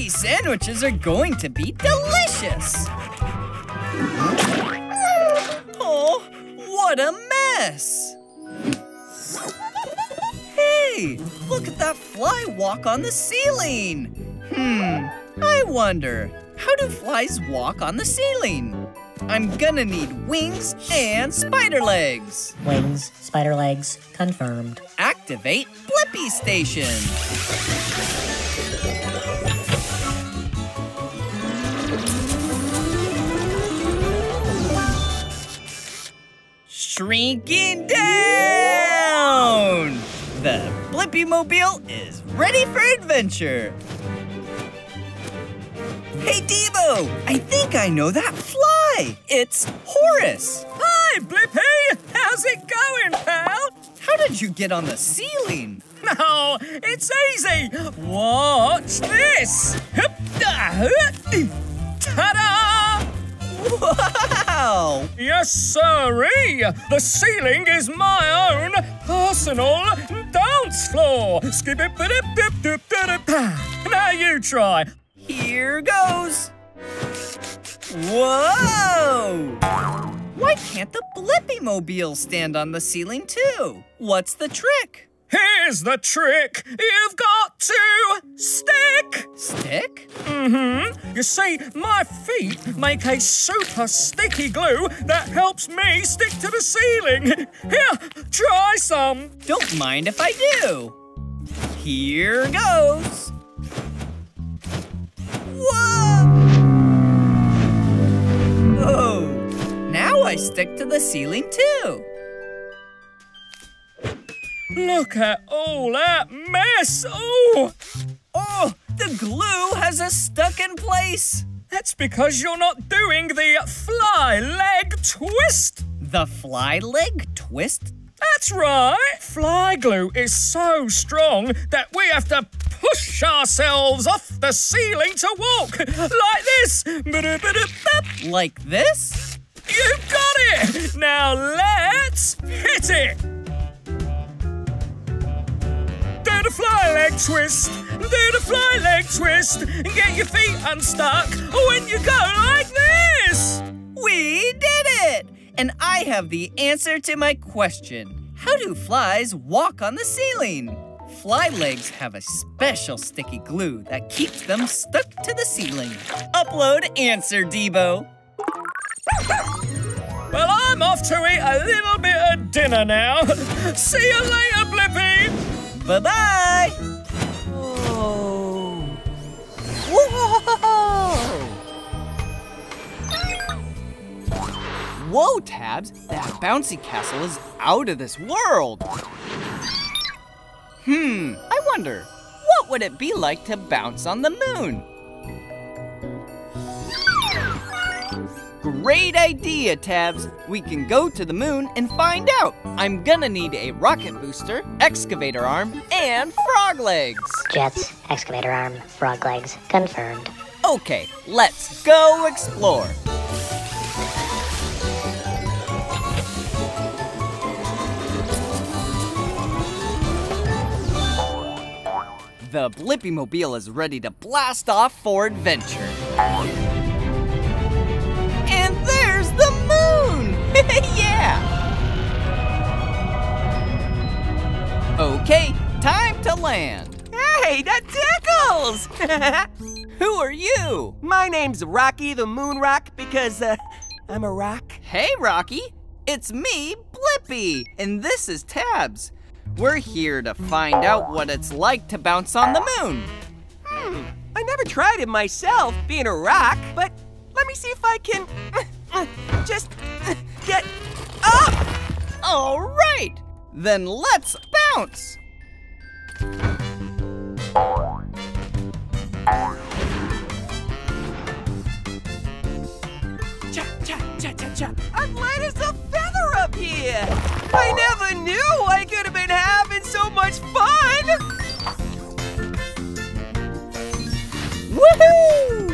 turkey sandwiches are going to be delicious! Oh, what a mess! Hey, look at that fly walk on the ceiling! I wonder, how do flies walk on the ceiling? I'm gonna need wings and spider legs. Wings, spider legs, confirmed. Activate Blippi Station. Shrinking down! The Blippi-mobile is ready for adventure. Hey, Debo! I think I know that fly! It's Horace! Hi, Blippi! How's it going, pal? How did you get on the ceiling? Oh, it's easy! Watch this! Ta-da! Wow! Yes, sirree! The ceiling is my own personal dance floor! Skip-a-dip-dip-dip-dip-dip! Now you try! Here goes! Whoa! Why can't the Blippi-mobile stand on the ceiling too? What's the trick? Here's the trick! You've got to stick! Stick? Mm-hmm. You see, my feet make a super sticky glue that helps me stick to the ceiling. Here, try some. Don't mind if I do. Here goes. Whoa! Oh, now I stick to the ceiling too. Look at all that mess! Oh, the glue has us stuck in place. That's because you're not doing the fly leg twist. The fly leg twist? That's right. Fly glue is so strong that we have to push ourselves off the ceiling to walk. Like this. Like this? You got it. Now let's hit it. Do the fly leg twist. Do the fly leg twist. Get your feet unstuck when you go like this. We did it. And I have the answer to my question. How do flies walk on the ceiling? Fly legs have a special sticky glue that keeps them stuck to the ceiling. Upload answer, Debo. Well, I'm off to eat a little bit of dinner now. See you later, Blippi. Bye-bye. Oh. Whoa. Whoa, Tabs, that bouncy castle is out of this world. I wonder, what would it be like to bounce on the moon? Great idea, Tabs. We can go to the moon and find out. I'm gonna need a rocket booster, excavator arm, and frog legs. Jets, excavator arm, frog legs, confirmed. Okay, let's go explore. The Blippi-mobile is ready to blast off for adventure. And there's the moon! Yeah! Okay, time to land. Hey, that tickles! Who are you? My name's Rocky the Moon Rock because I'm a rock. Hey, Rocky. It's me, Blippi, and this is Tabs. We're here to find out what it's like to bounce on the moon. I never tried it myself, being a rock, but let me see if I can just get up. All right, then let's bounce. Cha, cha, cha, cha, cha. I'm light as a feather up here. I never knew I could have been having so much fun! Woohoo!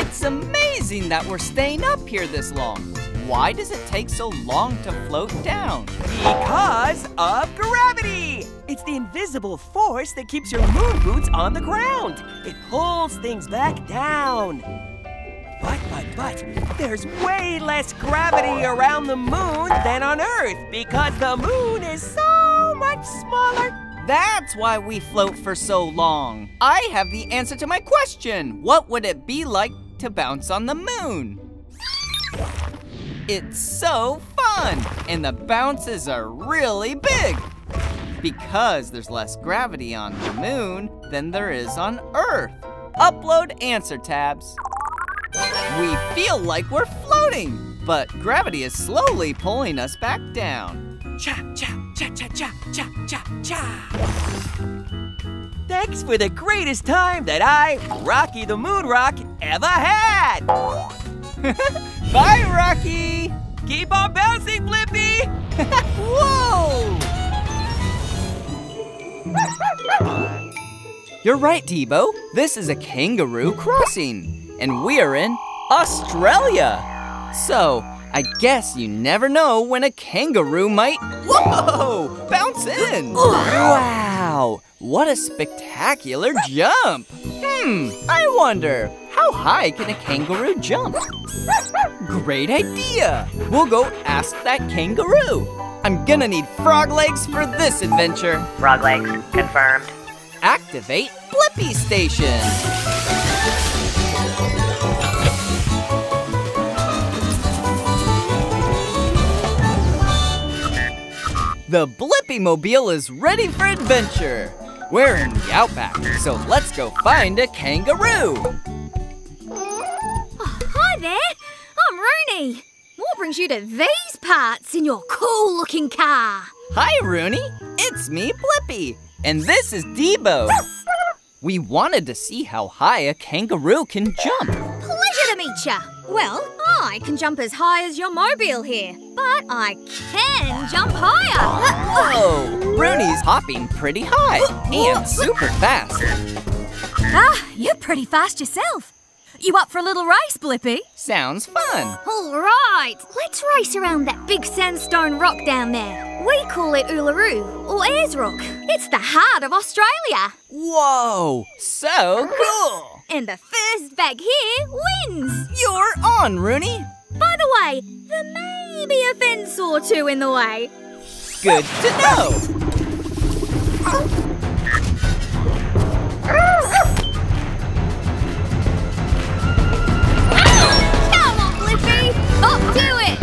It's amazing that we're staying up here this long. Why does it take so long to float down? Because of gravity! It's the invisible force that keeps your moon boots on the ground. It pulls things back down. But, there's way less gravity around the moon than on Earth because the moon is so much smaller. That's why we float for so long. I have the answer to my question. What would it be like to bounce on the moon? It's so fun, and the bounces are really big because there's less gravity on the moon than there is on Earth. Upload answer, Tabs. We feel like we're floating, but gravity is slowly pulling us back down. Cha, cha, cha, cha, cha, cha, cha, cha. Thanks for the greatest time that I, Rocky the Moon Rock, ever had. Bye, Rocky. Keep on bouncing, Blippi. Whoa. You're right, Debo. This is a kangaroo crossing. And we are in Australia. So, I guess you never know when a kangaroo might, whoa, bounce in. Wow, what a spectacular jump. I wonder, how high can a kangaroo jump? Great idea. We'll go ask that kangaroo. I'm gonna need frog legs for this adventure. Frog legs confirmed. Activate Blippi Station. The Blippi-mobile is ready for adventure. We're in the outback, so let's go find a kangaroo. Oh, hi there, I'm Rooney. What brings you to these parts in your cool-looking car? Hi, Rooney. It's me, Blippi, and this is Debo. We wanted to see how high a kangaroo can jump. Pleasure to meet ya. Well, I can jump as high as your mobile here, but I can jump higher. Whoa, Rooney's hopping pretty high and super fast. Ah, you're pretty fast yourself. You up for a little race, Blippi? Sounds fun. All right, let's race around that big sandstone rock down there. We call it Uluru, or Ayers Rock. It's the heart of Australia. Whoa, so cool. And the first bag here wins. You're on, Rooney. By the way, there may be a fence or two in the way. Good to know. Come on, Blippi. Up to it.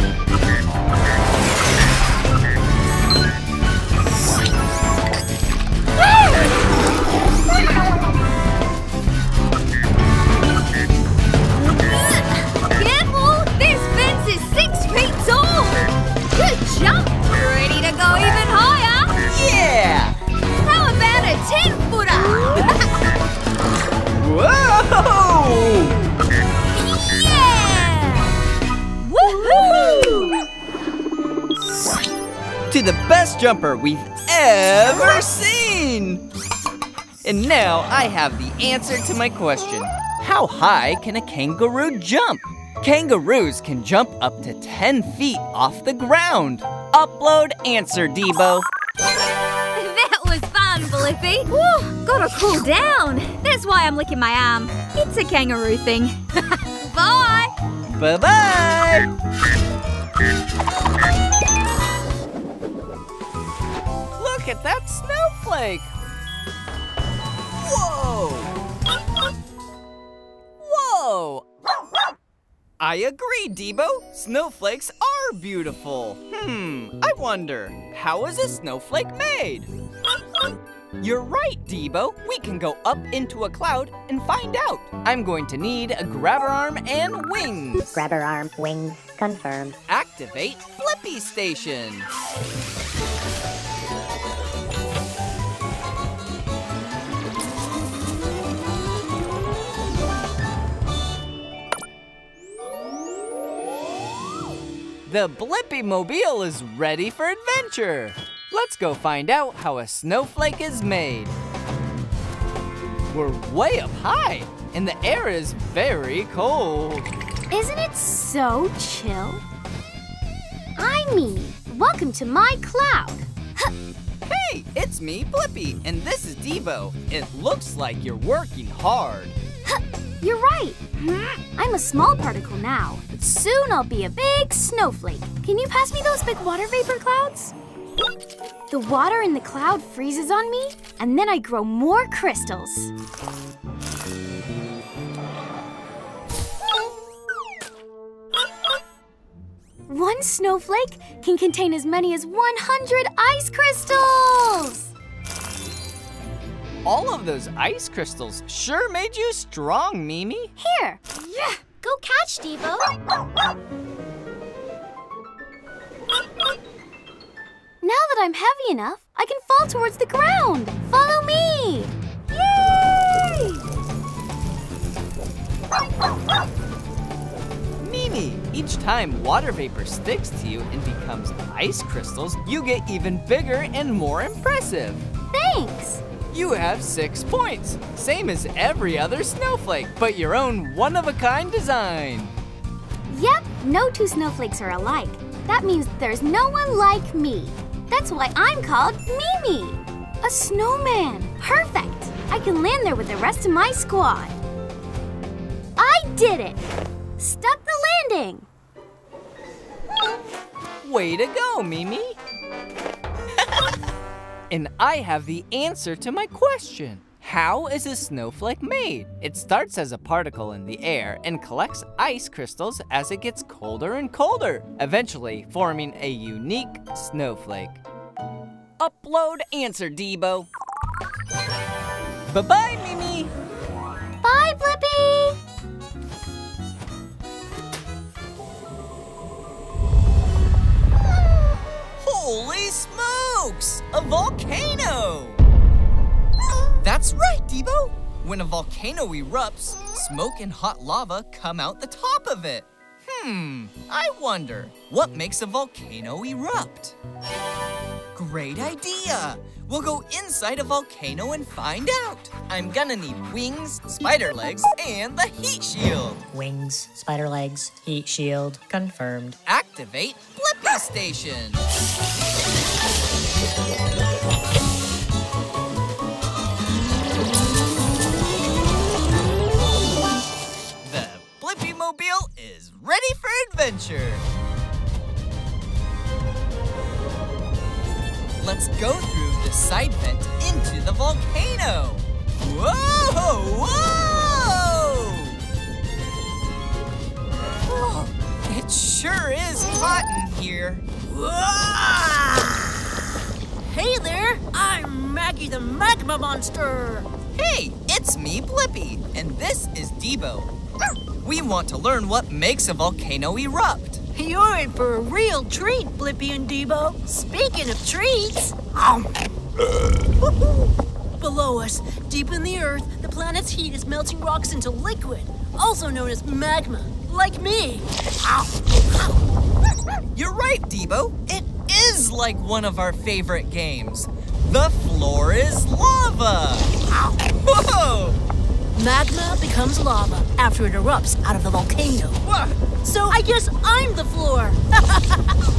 Jump! Ready to go even higher? Yeah! How about a 10-footer? Whoa! Yeah! Woohoo! To the best jumper we've ever seen! And now I have the answer to my question. How high can a kangaroo jump? Kangaroos can jump up to 10 feet off the ground. Upload answer, Debo. That was fun, Blippi. Woo, gotta cool down. That's why I'm licking my arm. It's a kangaroo thing. Bye. Bye-bye. Look at that snowflake. Whoa. Whoa. I agree, Debo. Snowflakes are beautiful. I wonder, how is a snowflake made? You're right, Debo. We can go up into a cloud and find out. I'm going to need a grabber arm and wings. Grabber arm, wings, confirmed. Activate Blippi Station. The Blippi-mobile is ready for adventure. Let's go find out how a snowflake is made. We're way up high, and the air is very cold. Isn't it so chill? I mean, welcome to my cloud. Hey, it's me, Blippi, and this is Debo. It looks like you're working hard. You're right. I'm a small particle now, but soon I'll be a big snowflake. Can you pass me those big water vapor clouds? The water in the cloud freezes on me, and then I grow more crystals. One snowflake can contain as many as 100 ice crystals! All of those ice crystals sure made you strong, Mimi. Here, yeah, go catch, Debo. Now that I'm heavy enough, I can fall towards the ground. Follow me! Yay! Mimi, each time water vapor sticks to you and becomes ice crystals, you get even bigger and more impressive. Thanks! You have 6 points, same as every other snowflake, but your own one-of-a-kind design. Yep, no two snowflakes are alike. That means there's no one like me. That's why I'm called Mimi, a snowman. Perfect, I can land there with the rest of my squad. I did it, stuck the landing. Way to go, Mimi. And I have the answer to my question. How is a snowflake made? It starts as a particle in the air and collects ice crystals as it gets colder and colder, eventually forming a unique snowflake. Upload answer, Debo. Bye-bye, Mimi. Bye, Blippi. Holy smokes! A volcano! That's right, Debo! When a volcano erupts, smoke and hot lava come out the top of it. I wonder, what makes a volcano erupt? Great idea! We'll go inside a volcano and find out. I'm gonna need wings, spider legs, and the heat shield. Wings, spider legs, heat shield, confirmed. Activate Blippi Station. The Blippi-mobile is ready for adventure. Let's go through the side vent into the volcano. Whoa, whoa! Oh, it sure is hot in here. Whoa! Hey there, I'm Maggie the Magma Monster. Hey, it's me, Blippi, and this is Debo. We want to learn what makes a volcano erupt. You're in for a real treat, Blippi and Debo. Speaking of treats, below us, deep in the earth, the planet's heat is melting rocks into liquid, also known as magma, like me. You're right, Debo. It is like one of our favorite games. The floor is lava. Whoa! Magma becomes lava after it erupts out of the volcano. Whoa. So I guess I'm the floor.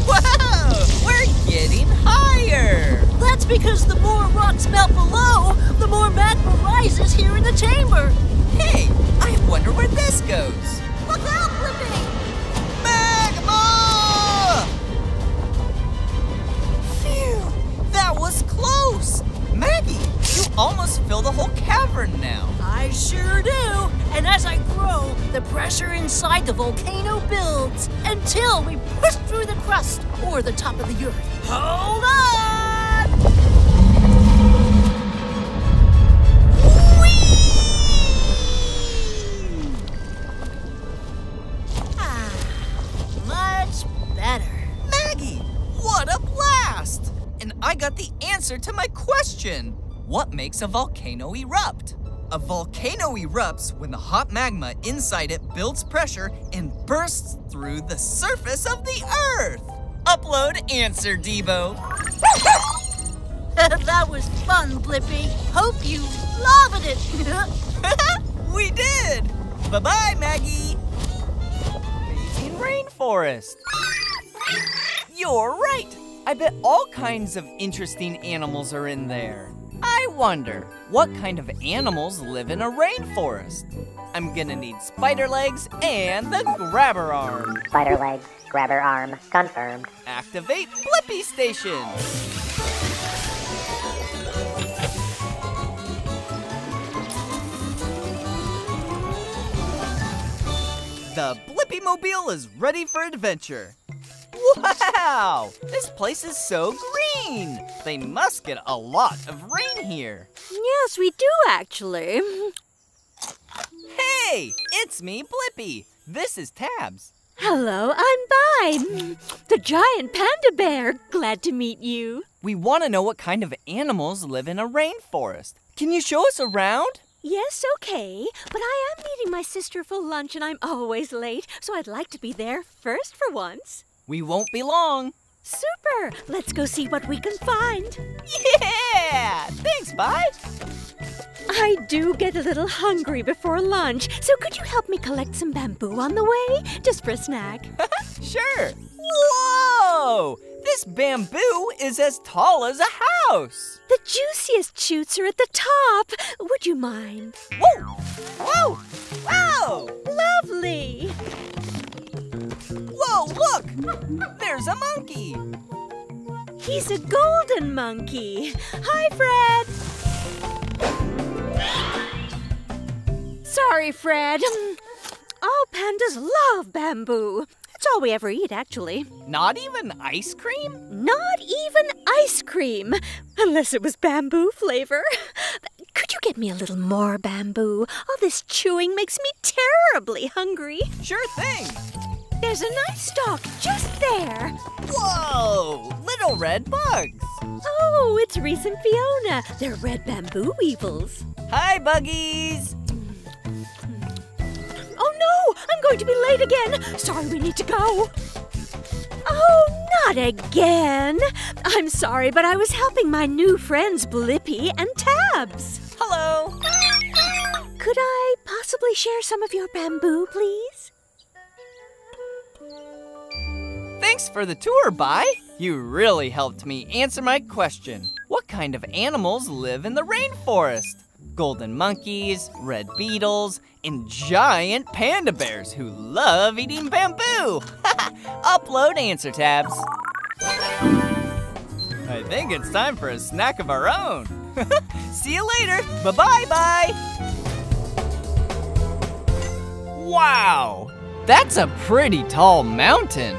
Whoa! We're getting higher. That's because the more rocks melt below, the more magma rises here in the chamber. Hey, I wonder where this goes. Look out, Blippi! Magma! Phew, that was close. Maggie, you almost fill the whole cavern now. I sure do. And as I grow, the pressure inside the volcano builds until we push through the crust or the top of the earth. Hold on! Whee! Much better. Maggie, what a blast! And I got the answer to my question. What makes a volcano erupt? A volcano erupts when the hot magma inside it builds pressure and bursts through the surface of the earth. Upload answer, Debo. That was fun, Blippi. Hope you loved it. We did. Bye-bye, Maggie. Amazing rainforest. You're right. I bet all kinds of interesting animals are in there. I wonder, what kind of animals live in a rainforest? I'm gonna need spider legs and the grabber arm. Spider legs, grabber arm, confirmed. Activate Blippi Station. The Blippi-mobile is ready for adventure. Wow! This place is so green! They must get a lot of rain here. Yes, we do, actually. Hey! It's me, Blippi. This is Tabs. Hello, I'm Bide, the giant panda bear. Glad to meet you. We want to know what kind of animals live in a rainforest. Can you show us around? Yes, okay, but I am meeting my sister for lunch and I'm always late, so I'd like to be there first for once. We won't be long. Super! Let's go see what we can find. Yeah! Thanks, Bud. I do get a little hungry before lunch, so could you help me collect some bamboo on the way? Just for a snack. Sure! Whoa! This bamboo is as tall as a house. The juiciest shoots are at the top. Would you mind? Whoa! Whoa! Wow! Lovely! Whoa, look! There's a monkey! He's a golden monkey. Hi, Fred! Sorry, Fred. All pandas love bamboo. It's all we ever eat, actually. Not even ice cream? Not even ice cream! Unless it was bamboo flavor. Could you get me a little more bamboo? All this chewing makes me terribly hungry. Sure thing! There's a nice stalk just there. Whoa! Little red bugs. Oh, it's Reese and Fiona. They're red bamboo weevils. Hi, buggies. Oh, no! I'm going to be late again. Sorry, we need to go. Oh, not again. I'm sorry, but I was helping my new friends Blippi and Tabs. Hello. Could I possibly share some of your bamboo, please? Thanks for the tour, Bai. You really helped me answer my question. What kind of animals live in the rainforest? Golden monkeys, red beetles, and giant panda bears who love eating bamboo. Upload answer, Tabs. I think it's time for a snack of our own. See you later. Bye-bye, Bai. Wow, that's a pretty tall mountain.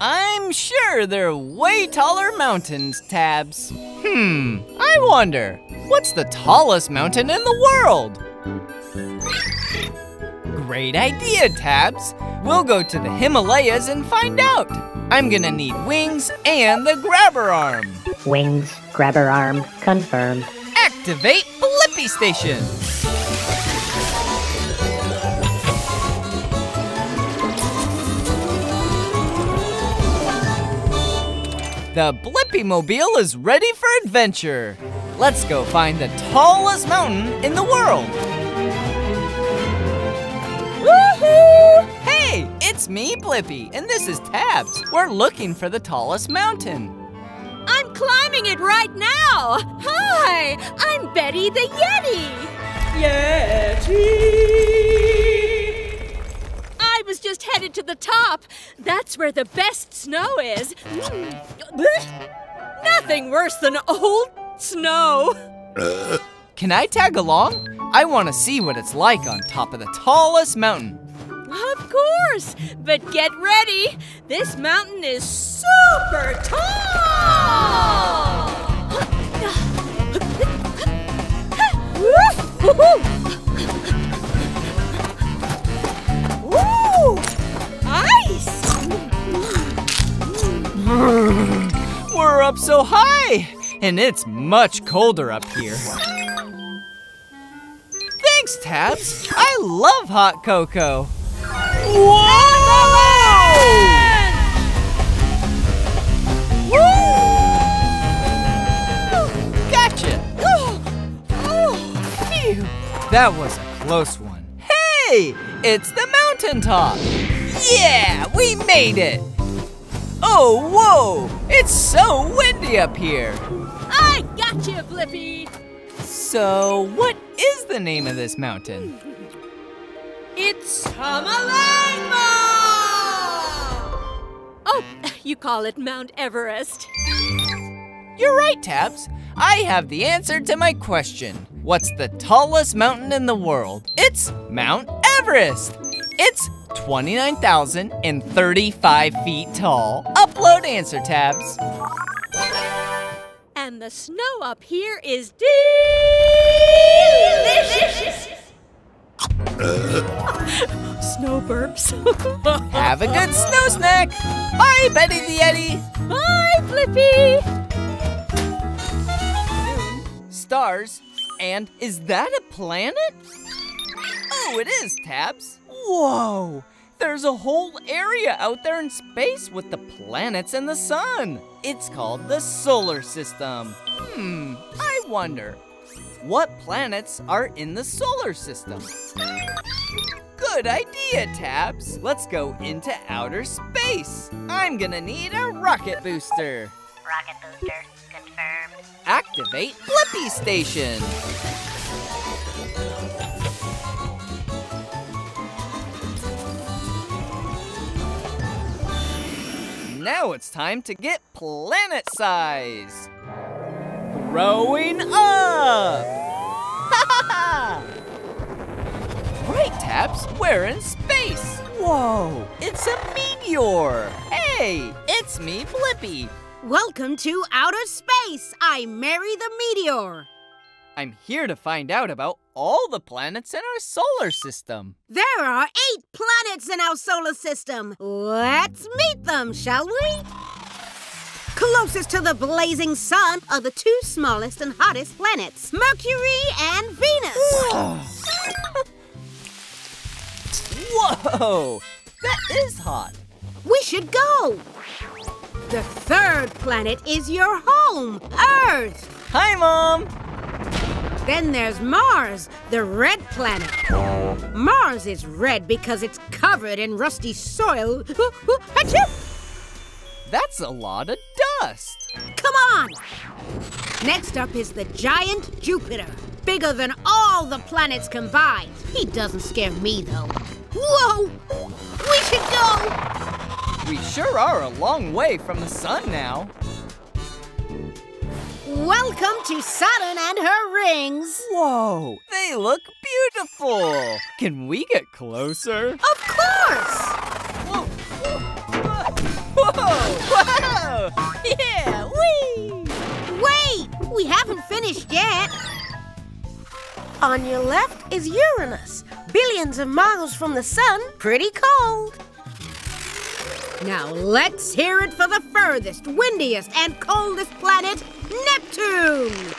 I'm sure there are way taller mountains, Tabs. I wonder, what's the tallest mountain in the world? Great idea, Tabs. We'll go to the Himalayas and find out. I'm gonna need wings and the grabber arm. Wings, grabber arm, confirmed. Activate Blippi Station. The Blippi-mobile is ready for adventure. Let's go find the tallest mountain in the world. Woohoo! Hey, it's me, Blippi, and this is Tabs. We're looking for the tallest mountain. I'm climbing it right now. Hi, I'm Betty the Yeti. Yeti! I was just headed to the top. That's where the best snow is. Nothing worse than old snow. Can I tag along? I want to see what it's like on top of the tallest mountain. Of course, but get ready. This mountain is super tall. Woo! Ice! We're up so high, and it's much colder up here. Thanks, Tabs. I love hot cocoa. Whoa! Woo! Gotcha. Phew. That was a close one. Hey, it's the mountaintop. Yeah, we made it. Oh, whoa! It's so windy up here! I got you, Blippi! So, what is the name of this mountain? It's Chomolangma! Oh, you call it Mount Everest. You're right, Tabs. I have the answer to my question. What's the tallest mountain in the world? It's Mount Everest. It's 29,035 feet tall. Upload answer, Tabs. And the snow up here is delicious. Snow burps. Have a good snow snack. Bye, Betty the Yeti. Bye, Blippi. Stars. And is that a planet? Oh, it is, Tabs. Whoa! There's a whole area out there in space with the planets and the sun. It's called the solar system. I wonder, what planets are in the solar system? Good idea, Tabs. Let's go into outer space. I'm gonna need a rocket booster. Rocket booster confirmed. Activate Blippi Station. Now it's time to get planet size. Growing up! Right, Tabs, we're in space. Whoa, it's a meteor. Hey, it's me, Blippi. Welcome to outer space. I'm Mary the Meteor. I'm here to find out about all the planets in our solar system. There are 8 planets in our solar system. Let's meet them, shall we? Closest to the blazing sun are the 2 smallest and hottest planets, Mercury and Venus. Whoa! That is hot. We should go. The 3rd planet is your home, Earth. Hi, Mom. Then there's Mars, the red planet. Mars is red because it's covered in rusty soil. That's a lot of dust. Come on. Next up is the giant Jupiter, bigger than all the planets combined. He doesn't scare me, though. Whoa! We should go. We sure are a long way from the sun now. Welcome to Saturn and her rings. Whoa, they look beautiful. Can we get closer? Of course. Whoa, whoa, whoa, whoa. Yeah, whee. Wait, we haven't finished yet. On your left is Uranus, billions of miles from the sun, pretty cold. Now let's hear it for the furthest, windiest, and coldest planet, Neptune!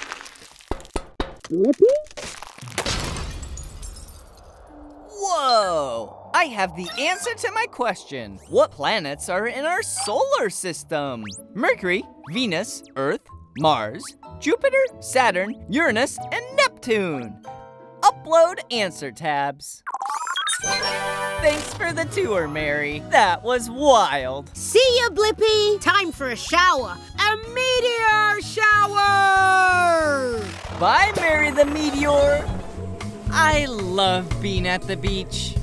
Whoa! I have the answer to my question. What planets are in our solar system? Mercury, Venus, Earth, Mars, Jupiter, Saturn, Uranus, and Neptune. Upload answer, Tabs. Thanks for the tour, Mary. That was wild. See ya, Blippi. Time for a shower. A meteor shower! Bye, Mary the Meteor. I love being at the beach.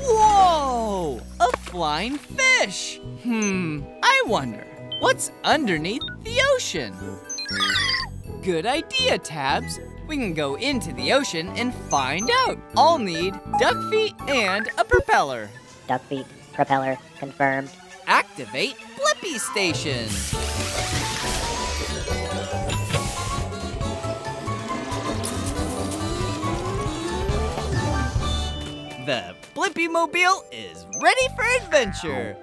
Whoa! A flying fish. I wonder, what's underneath the ocean? Good idea, Tabs. We can go into the ocean and find out. I'll need duck feet and a propeller. Duck feet, propeller, confirmed. Activate Blippi Station. The Blippi-mobile is ready for adventure.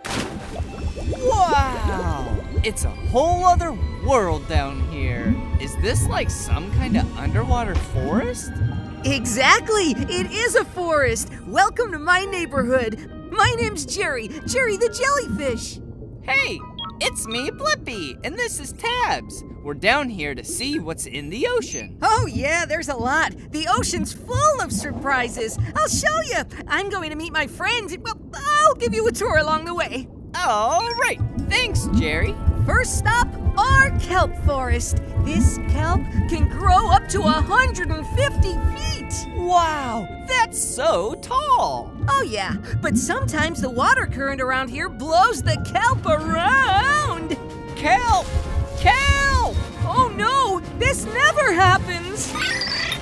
Wow! It's a whole other world down here. Is this like some kind of underwater forest? Exactly, it is a forest. Welcome to my neighborhood. My name's Jerry, Jerry the Jellyfish. Hey, it's me, Blippi, and this is Tabs. We're down here to see what's in the ocean. Oh yeah, there's a lot. The ocean's full of surprises. I'll show you. I'm going to meet my friends. Well, I'll give you a tour along the way. All right. Thanks, Jerry. First stop, our kelp forest. This kelp can grow up to 150 feet. Wow, that's so tall. Oh, yeah, but sometimes the water current around here blows the kelp around. Kelp! Kelp! Oh, no, this never happens.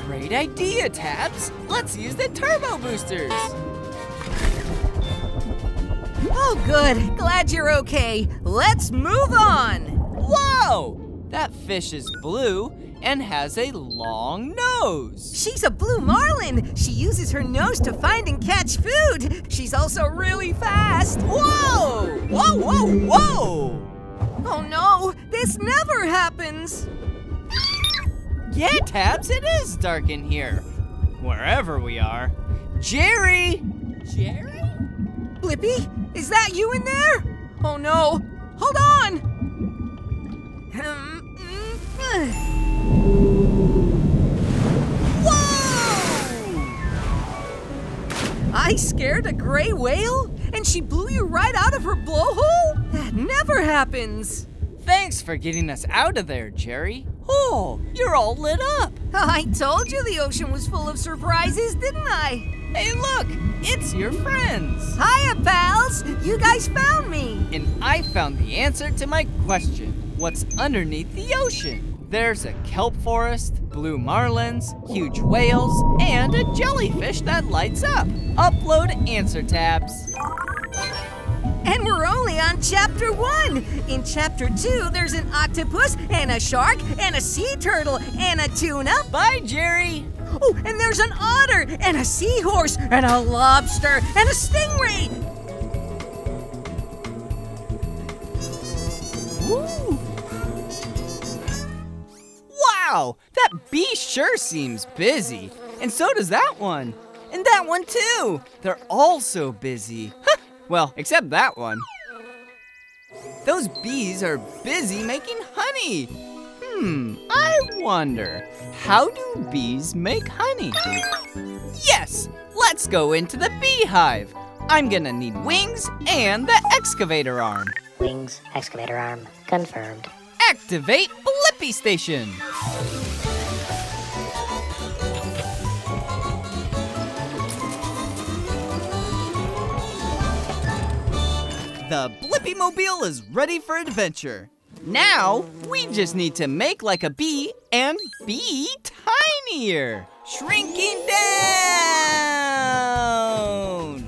Great idea, Tabs. Let's use the turbo boosters. Oh, good. Glad you're okay. Let's move on. Whoa! That fish is blue and has a long nose. She's a blue marlin. She uses her nose to find and catch food. She's also really fast. Whoa! Whoa, whoa, whoa! Oh, no. This never happens. Yeah, Tabs, it is dark in here. Wherever we are. Jerry! Jerry? Blippi? Is that you in there? Oh no, hold on! Whoa! I scared a gray whale and she blew you right out of her blowhole? That never happens. Thanks for getting us out of there, Jerry. Oh, you're all lit up. I told you the ocean was full of surprises, didn't I? Hey, look! It's your friends! Hiya, pals! You guys found me! And I found the answer to my question. What's underneath the ocean? There's a kelp forest, blue marlins, huge whales, and a jellyfish that lights up. Upload answer, Tabs. And we're only on chapter 1. In chapter 2, there's an octopus and a shark and a sea turtle and a tuna. Bye, Jerry! Oh, and there's an otter, and a seahorse, and a lobster, and a stingray! Ooh. Wow, that bee sure seems busy. And so does that one. And that one, too. They're all so busy. Well, except that one. Those bees are busy making honey. I wonder, how do bees make honey? Yes, let's go into the beehive. I'm gonna need wings and the excavator arm. Wings, excavator arm, confirmed. Activate Blippi Station. The Blippi-mobile is ready for adventure. Now, we just need to make like a bee and be tinier. Shrinking down!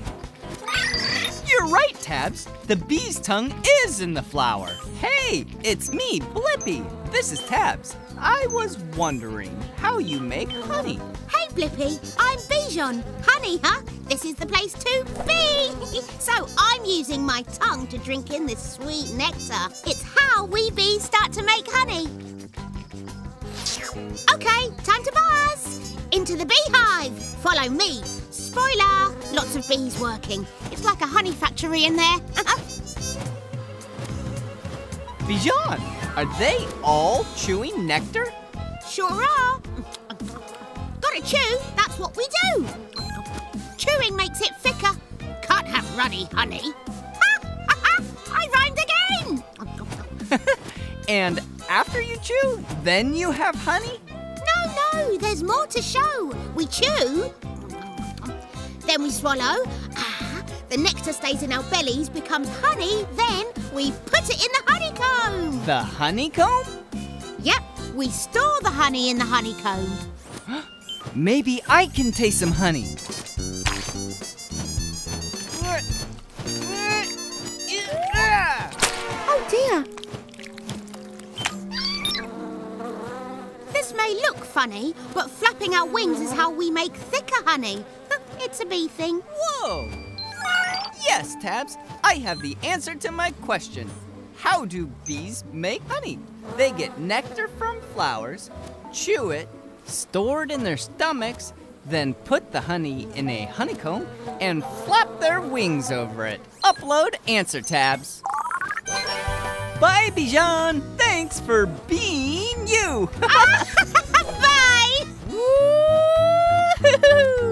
You're right, Tabs. The bee's tongue is in the flower. Hey, it's me, Blippi. This is Tabs. I was wondering how you make honey. Hey, Blippi. I'm Bijan. Honey, huh? This is the place to be. So I'm using my tongue to drink in this sweet nectar. It's how we bees start to make honey. Okay, time to buzz. Into the beehive. Follow me. Spoiler, lots of bees working. It's like a honey factory in there. Bijan, are they all chewing nectar? Sure are. Gotta chew, that's what we do. Chewing makes it thicker. Can't have runny honey. I rhymed again! And after you chew, then you have honey? No, no, there's more to show. We chew, then we swallow. The nectar stays in our bellies, becomes honey, then we put it in the honeycomb. The honeycomb? Yep, we store the honey in the honeycomb. Maybe I can taste some honey. Oh dear. This may look funny, but flapping our wings is how we make thicker honey. It's a bee thing. Whoa! Yes, Tabs, I have the answer to my question. How do bees make honey? They get nectar from flowers, chew it, store it in their stomachs, then put the honey in a honeycomb and flap their wings over it. Upload answer, Tabs. Bye, Bijan. Thanks for being you. Bye. Woo-hoo.